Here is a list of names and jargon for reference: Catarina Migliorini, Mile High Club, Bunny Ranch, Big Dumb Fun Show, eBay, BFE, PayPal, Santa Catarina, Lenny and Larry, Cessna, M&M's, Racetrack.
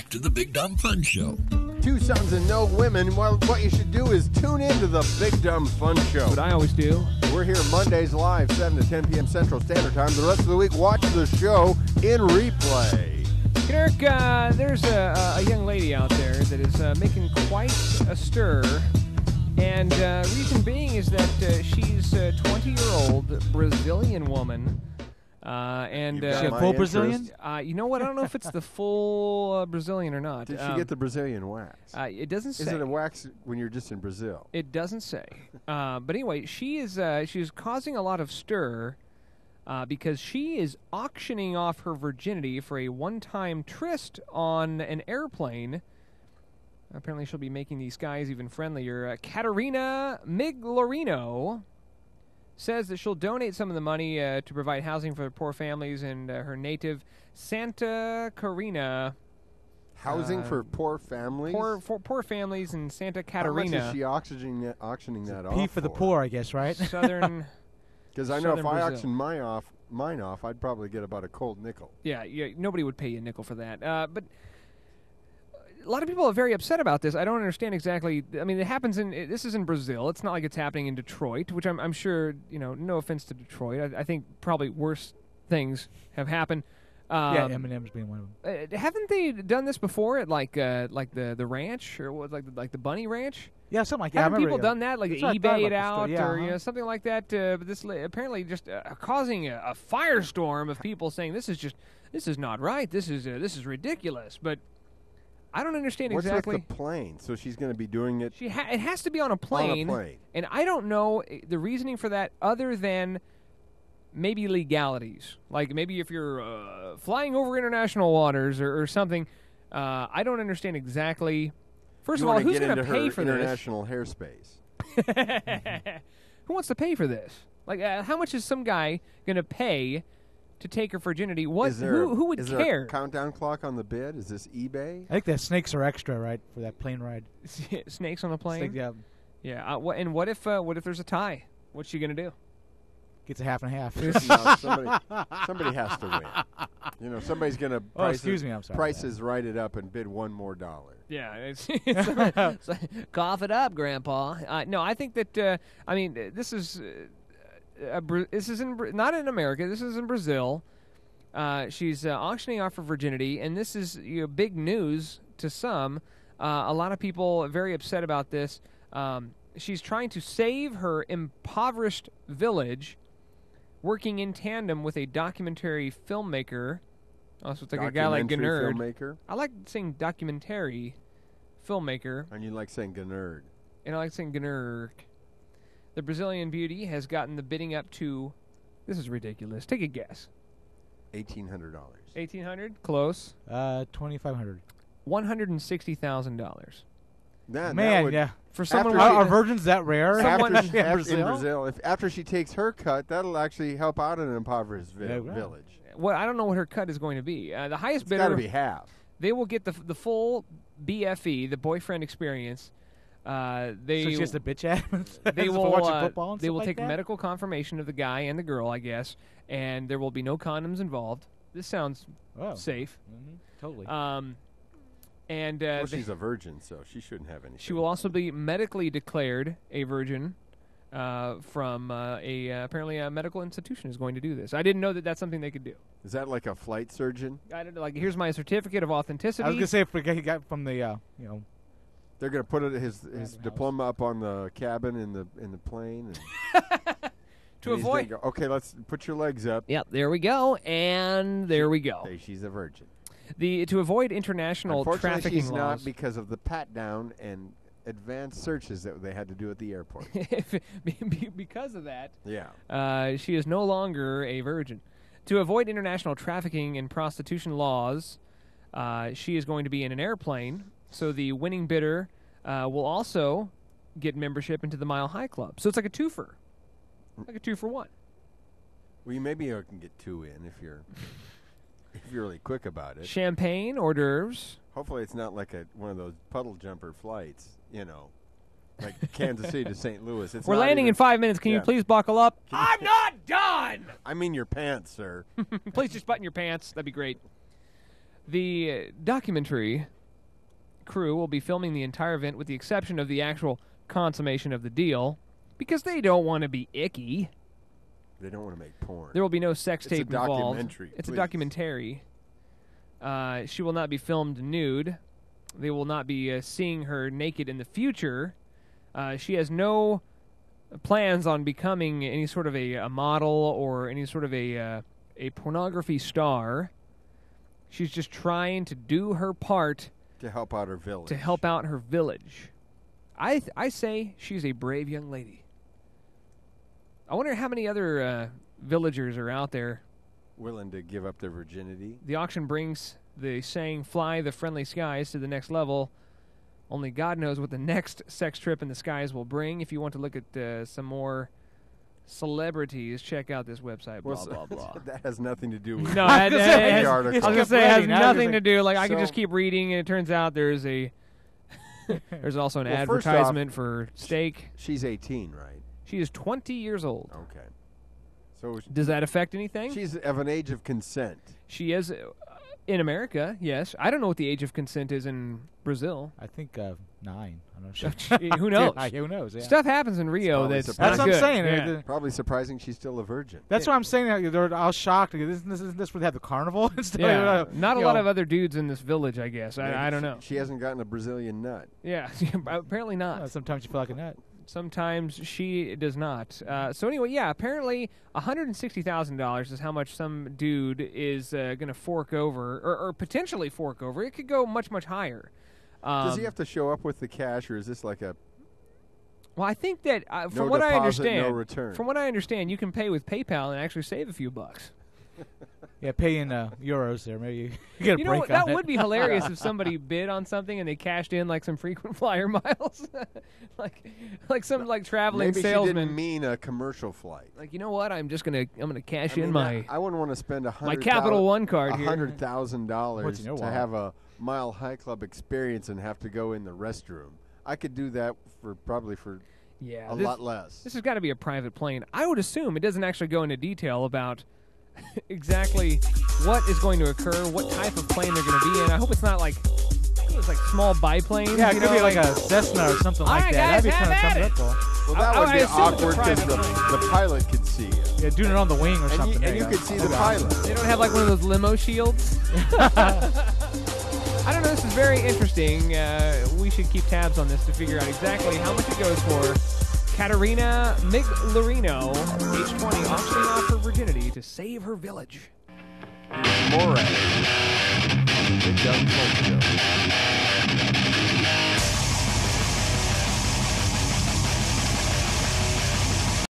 back to the Big Dumb Fun Show. Two sons and no women. Well, what you should do is tune into the Big Dumb Fun Show. What I always do. We're here Mondays live, 7 to 10 p.m. Central Standard Time. The rest of the week, watch the show in replay. Eric, there's a young lady out there that is making quite a stir. And reason being is that she's a 20-year-old Brazilian woman. She a full Brazilian? You know what? I don't know if it's the full Brazilian or not. Did she get the Brazilian wax? It doesn't say. Is it a wax when you're just in Brazil? It doesn't say. But anyway, she's causing a lot of stir because she is auctioning off her virginity for a one-time tryst on an airplane. Apparently, she'll be making these guys even friendlier. Catarina Migliorini says that she'll donate some of the money to provide housing for poor families in her native Santa Catarina. Housing for poor families? Poor families in Santa Catarina. How much is she auctioning that off? P for the poor, I guess, right? Southern. Because I know if I auctioned mine off, I'd probably get about a cold nickel. Yeah, nobody would pay you a nickel for that. But a lot of people are very upset about this. I don't understand exactly. I mean, this is in Brazil. It's not like it's happening in Detroit, which I'm sure, you know, no offense to Detroit. I think probably worse things have happened. Yeah, M&M's being one of them. Haven't they done this before at like the ranch or what, like the Bunny Ranch? Yeah, something like that. Haven't people done that, like eBay it out or you know, something like that? But this apparently just causing a firestorm of people saying this is not right. This is ridiculous. But I don't understand exactly. What's with the plane? So she's going to be doing it? It has to be on a plane. And I don't know the reasoning for that other than maybe legalities. Like maybe if you're flying over international waters or something. I don't understand exactly. First of all, who's going to pay for this? International airspace. Who wants to pay for this? Like how much is some guy going to pay to take her virginity? Who would care? Is there a countdown clock on the bid? Is this eBay? I think that snakes are extra, right, for that plane ride. Snakes on the plane? Yeah. And what if there's a tie? What's she going to do? Gets a half and a half. No, somebody has to win. You know, somebody's going to prices right it up and bid $1 more. Yeah. It's cough it up, Grandpa. No, I think that, I mean, this is... this is not in America. This is in Brazil. She's auctioning off her virginity, and this is big news to some. A lot of people are very upset about this. She's trying to save her impoverished village, working in tandem with a documentary filmmaker. Also, it's like a guy like Gennard. Filmmaker? I like saying documentary filmmaker. And you like saying Gennard. And I like saying Gennard. The Brazilian beauty has gotten the bidding up to, this is ridiculous. Take a guess. $1,800. $1,800? Close. $2,500. $160,000. Man, yeah. For someone, are virgins that rare? In Brazil, after she takes her cut, that'll actually help out an impoverished village. Well, I don't know what her cut is going to be. The highest bidder. It's got to be half. They will get the full BFE, the boyfriend experience. So just a bitch ass. They will take medical confirmation of the guy and the girl, I guess, and there will be no condoms involved. This sounds safe. Mm-hmm. Totally. Well, she's a virgin, so she shouldn't have any. She will also be medically declared a virgin from apparently a medical institution is going to do this. I didn't know that that's something they could do. Is that like a flight surgeon? I don't know. Like, here's my certificate of authenticity. I was gonna say if we got from the They're going to put his diploma up on the cabin in the plane. And to avoid. Go, okay, let's put your legs up. Yep, there we go, and there we go. Say she's a virgin. To avoid international trafficking laws. She's not, because of the pat-down and advanced searches that they had to do at the airport. Because of that, yeah. She is no longer a virgin. To avoid international trafficking and prostitution laws, she is going to be in an airplane. So the winning bidder will also get membership into the Mile High Club. So it's like a twofer. Like a 2-for-1. Well, maybe I can get 2 in if you're really quick about it. Champagne, hors d'oeuvres. Hopefully it's not like one of those puddle jumper flights, you know, like Kansas City to St. Louis. We're landing in 5 minutes. Can you please buckle up? I'm not done! I mean your pants, sir. Please just button your pants. That'd be great. The documentary crew will be filming the entire event with the exception of the actual consummation of the deal, because they don't want to be icky. They don't want to make porn. There will be no sex tape involved. It's a documentary. She will not be filmed nude. They will not be seeing her naked in the future. She has no plans on becoming any sort of a model or any sort of a pornography star. She's just trying to do her part to help out her village. I say she's a brave young lady. I wonder how many other villagers are out there willing to give up their virginity. The auction brings the saying, "Fly the friendly skies," to the next level. Only God knows what the next sex trip in the skies will bring. If you want to look at some more celebrities, check out this website, blah, blah, blah. That has nothing to do with no, that, the article. I was going to say, it has nothing to do. Like, so I can just keep reading, and it turns out there's a... there's also an advertisement for steak. She's 18, right? She is 20 years old. Okay. So does that affect anything? She's of an age of consent. She is... in America, yes. I don't know what the age of consent is in Brazil. I think 9. I'm not sure. Who knows? Who knows? Yeah. Stuff happens in Rio that's what I'm saying. Yeah. Probably surprising she's still a virgin. That's what I'm saying. I was shocked. Isn't this where they have the carnival? Yeah. Not a lot of other dudes in this village, I guess. I don't know. She hasn't gotten a Brazilian nut. Yeah, apparently not. Sometimes you feel like a nut. Sometimes she does not. So anyway, yeah, apparently $160,000 is how much some dude is going to fork over, or potentially fork over. It could go much, much higher. Does he have to show up with the cash, or is this like a... Well, I think that, from what I understand... No return. From what I understand, you can pay with PayPal and actually save a few bucks. Yeah, pay in euros there. Maybe you get a break on that. That would be hilarious if somebody bid on something and they cashed in like some frequent flyer miles, like some like traveling maybe salesman. Maybe she didn't mean a commercial flight. Like, you know what? I'm gonna cash in my. I wouldn't want to spend my Capital One card here. $100,000 to have a Mile High Club experience and have to go in the restroom. I could do that for a lot less. This has got to be a private plane. I would assume it doesn't actually go into detail about. Exactly what is going to occur, what type of plane they're going to be in. I hope it's not like small biplane. Yeah, it could be like a Cessna or something like that. That'd be kind of cool. Well, that would be awkward because the pilot could see you. Yeah, doing it on the wing or something. And you could see the pilot. They don't have like one of those limo shields. I don't know. This is very interesting. We should keep tabs on this to figure out exactly how much it goes for. Catarina Migliorini, age 20, auctioning off her virginity to save her village. More at Big Dumb Fun Show.